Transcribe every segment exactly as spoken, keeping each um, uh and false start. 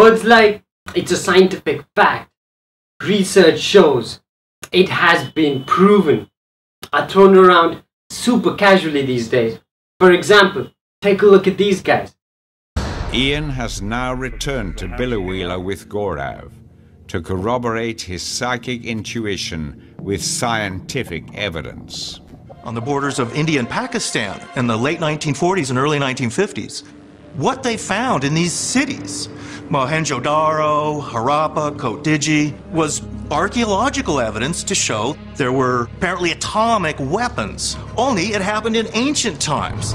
Words like, it's a scientific fact, research shows, it has been proven, are thrown around super casually these days. For example, take a look at these guys. Ian has now returned to Biloela with Gaurav to corroborate his psychic intuition with scientific evidence. On the borders of India and Pakistan in the late nineteen forties and early nineteen fifties, what they found in these cities, Mohenjo-daro, Harappa, Kot Diji, was archaeological evidence to show there were apparently atomic weapons, only it happened in ancient times.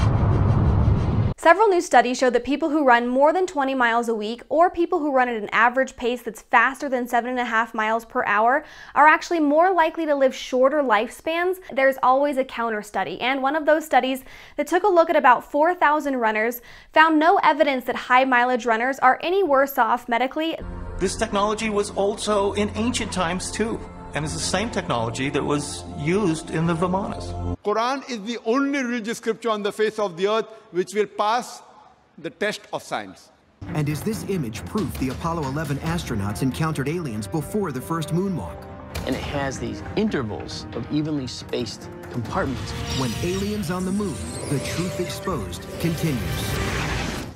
Several new studies show that people who run more than twenty miles a week or people who run at an average pace that's faster than seven and a half miles per hour are actually more likely to live shorter lifespans. There's always a counter study, and one of those studies that took a look at about four thousand runners found no evidence that high mileage runners are any worse off medically. This technology was also in ancient times too, and it's the same technology that was used in the Vimanas. Quran is the only religious scripture on the face of the earth which will pass the test of science. And is this image proof the Apollo eleven astronauts encountered aliens before the first moonwalk? And it has these intervals of evenly spaced compartments. When aliens on the moon, the truth exposed continues.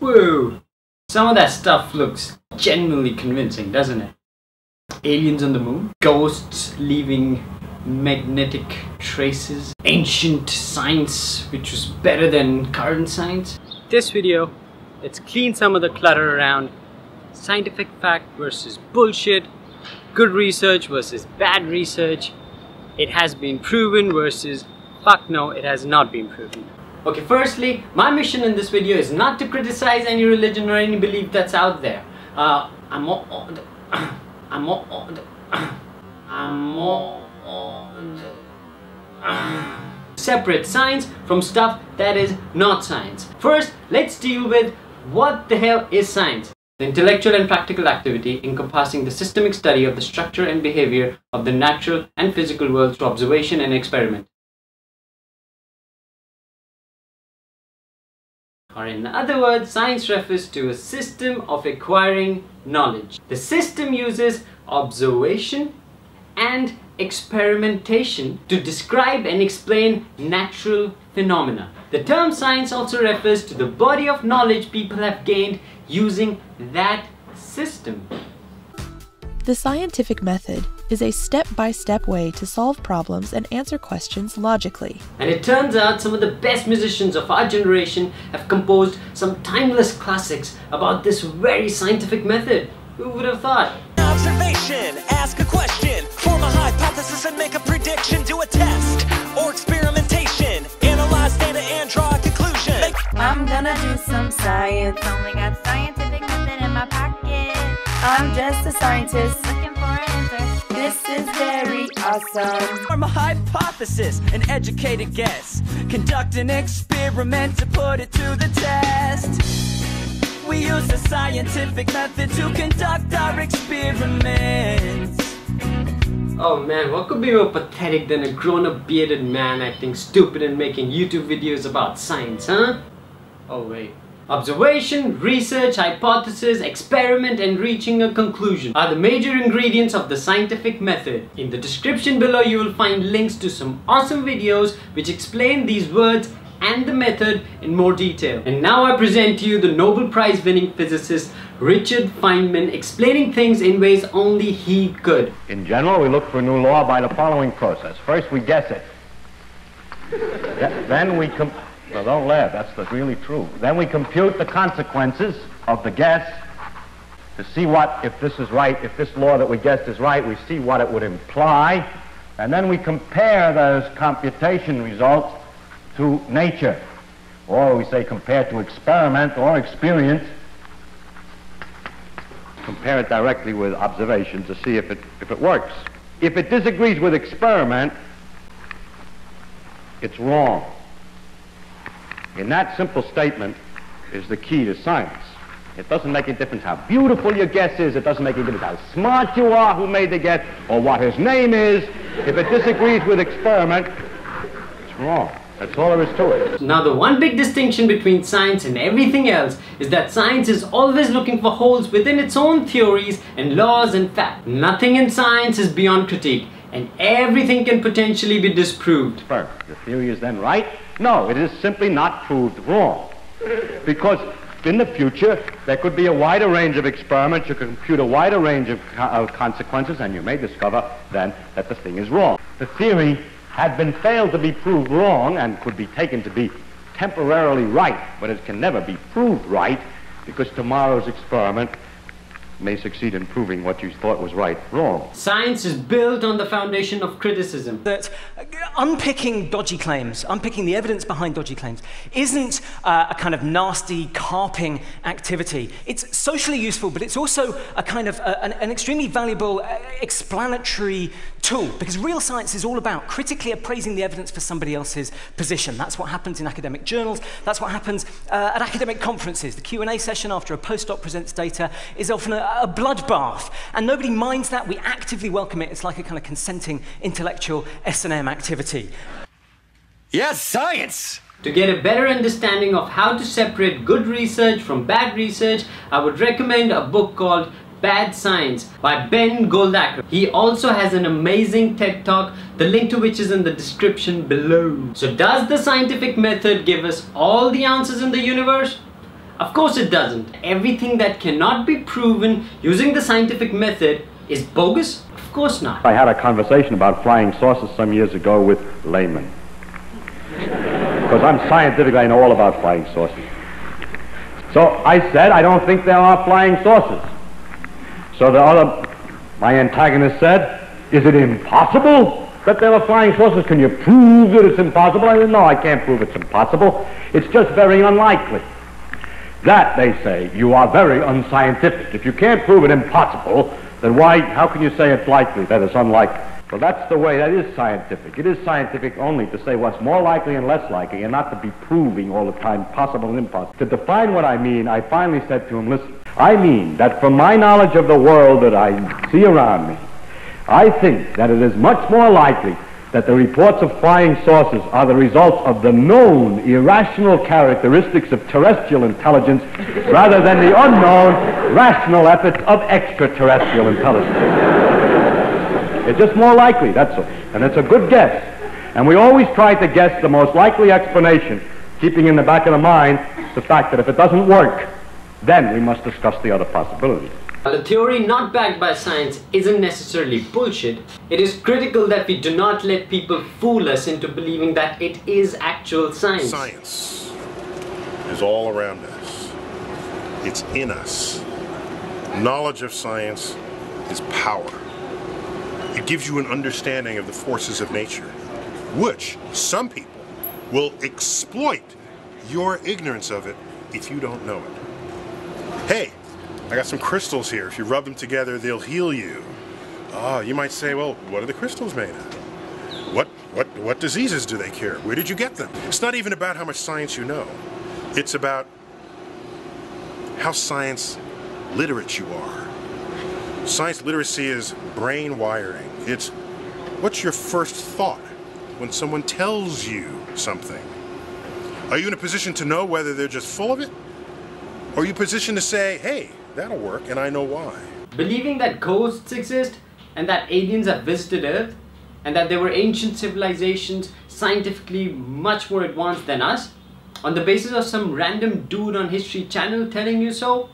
Whoa, some of that stuff looks genuinely convincing, doesn't it? Aliens on the moon, ghosts leaving magnetic traces, ancient science which was better than current science. This video, let's clean some of the clutter around scientific fact versus bullshit, good research versus bad research, it has been proven versus fuck no, it has not been proven. Okay, firstly, my mission in this video is not to criticize any religion or any belief that's out there. Uh, I'm all, all the, I'm all, all the, I'm all, all the, uh, separate science from stuff that is not science. First, let's deal with what the hell is science. The intellectual and practical activity encompassing the systemic study of the structure and behavior of the natural and physical world through observation and experiment. Or in other words, science refers to a system of acquiring knowledge. The system uses observation and experimentation to describe and explain natural phenomena. The term science also refers to the body of knowledge people have gained using that system. The scientific method is a step-by-step way to solve problems and answer questions logically. And it turns out some of the best musicians of our generation have composed some timeless classics about this very scientific method. Who would have thought? Observation, ask a question, form a hypothesis and make a prediction, do a test or experimentation, analyze data and draw a conclusion. I'm gonna do some science, only got scientific method in my pocket. I'm just a scientist looking for an answer. This is very awesome. Form a hypothesis, an educated guess. Conduct an experiment to put it to the test. We use the scientific method to conduct our experiments. Oh man, what could be more pathetic than a grown-up bearded man acting stupid and making YouTube videos about science, huh? Oh wait. Observation, research, hypothesis, experiment and reaching a conclusion are the major ingredients of the scientific method. In the description below you will find links to some awesome videos which explain these words and the method in more detail. And now I present to you the Nobel Prize winning physicist Richard Feynman explaining things in ways only he could. In general, we look for a new law by the following process. First we guess it, then we com Well, don't laugh, that's the really true. Then we compute the consequences of the guess to see what, if this is right, if this law that we guessed is right, we see what it would imply, and then we compare those computation results to nature, or we say compare to experiment or experience, compare it directly with observation to see if it, if it works. If it disagrees with experiment, it's wrong. In that simple statement is the key to science. It doesn't make a difference how beautiful your guess is, it doesn't make a difference how smart you are who made the guess, or what his name is. If it disagrees with experiment, it's wrong. That's all there is to it. Now the one big distinction between science and everything else is that science is always looking for holes within its own theories and laws and facts. Nothing in science is beyond critique, and everything can potentially be disproved. First, the theory is then right. No, it is simply not proved wrong. Because in the future, there could be a wider range of experiments, you can compute a wider range of co uh, consequences, and you may discover then that the thing is wrong. The theory had been failed to be proved wrong and could be taken to be temporarily right, but it can never be proved right because tomorrow's experiment may succeed in proving what you thought was right wrong. Science is built on the foundation of criticism. That unpicking dodgy claims, unpicking the evidence behind dodgy claims, isn't uh, a kind of nasty carping activity. It's socially useful, but it's also a kind of a, an, an extremely valuable uh, explanatory tool, because real science is all about critically appraising the evidence for somebody else's position. That's what happens in academic journals. That's what happens uh, at academic conferences. The Q and A session after a postdoc presents data is often a a bloodbath, and nobody minds that. We actively welcome it. It's like a kind of consenting intellectual S and M activity. Yes, science! To get a better understanding of how to separate good research from bad research, I would recommend a book called Bad Science by Ben Goldacre. He also has an amazing TED talk, the link to which is in the description below. So does the scientific method give us all the answers in the universe? Of course it doesn't. Everything that cannot be proven using the scientific method is bogus? Of course not. I had a conversation about flying saucers some years ago with laymen. Because I'm scientific, I know all about flying saucers. So I said, I don't think there are flying saucers. So the other, my antagonist said, is it impossible that there are flying saucers? Can you prove that it's impossible? I said, no, I can't prove it's impossible. It's just very unlikely. That, they say, you are very unscientific. If you can't prove it impossible, then why, how can you say it's likely that it's unlikely? Well, that's the way that is scientific. It is scientific only to say what's more likely and less likely, and not to be proving all the time possible and impossible. To define what I mean, I finally said to him, listen, I mean that from my knowledge of the world that I see around me, I think that it is much more likely that the reports of flying saucers are the results of the known irrational characteristics of terrestrial intelligence rather than the unknown rational efforts of extraterrestrial intelligence. It's just more likely, that's all. And it's a good guess. And we always try to guess the most likely explanation, keeping in the back of the mind the fact that if it doesn't work, then we must discuss the other possibilities. While a theory not backed by science isn't necessarily bullshit, it is critical that we do not let people fool us into believing that it is actual science. Science is all around us. It's in us. Knowledge of science is power. It gives you an understanding of the forces of nature, which some people will exploit your ignorance of it if you don't know it. Hey! I got some crystals here. If you rub them together, they'll heal you. Oh, you might say, well, what are the crystals made of? What, what, what diseases do they cure? Where did you get them? It's not even about how much science you know. It's about how science literate you are. Science literacy is brain wiring. It's what's your first thought when someone tells you something? Are you in a position to know whether they're just full of it? Or are you positioned to say, hey, that'll work, and I know why. Believing that ghosts exist, and that aliens have visited Earth, and that there were ancient civilizations scientifically much more advanced than us, on the basis of some random dude on History Channel telling you so,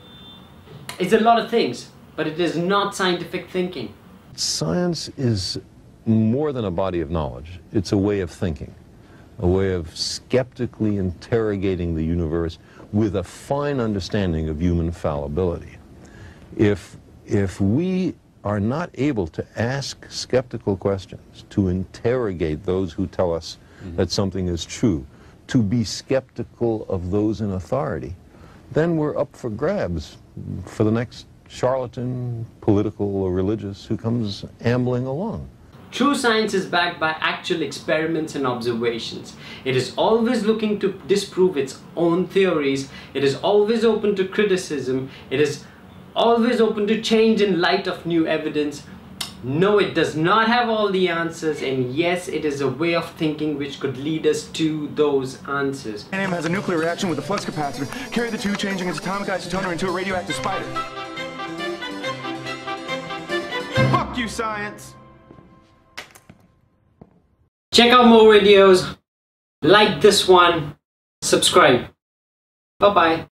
is a lot of things, but it is not scientific thinking. Science is more than a body of knowledge. It's a way of thinking, a way of skeptically interrogating the universe, with a fine understanding of human fallibility. If, if we are not able to ask skeptical questions, to interrogate those who tell us mm-hmm. that something is true, to be skeptical of those in authority, then we're up for grabs for the next charlatan, political or religious, who comes ambling along. True science is backed by actual experiments and observations. It is always looking to disprove its own theories. It is always open to criticism. It is always open to change in light of new evidence. No, it does not have all the answers, and yes, it is a way of thinking which could lead us to those answers. Uranium has a nuclear reaction with a flux capacitor. Carry the two, changing its atomic isotoner into a radioactive spider. Fuck you, science! Check out more videos, like this one, subscribe. Bye-bye.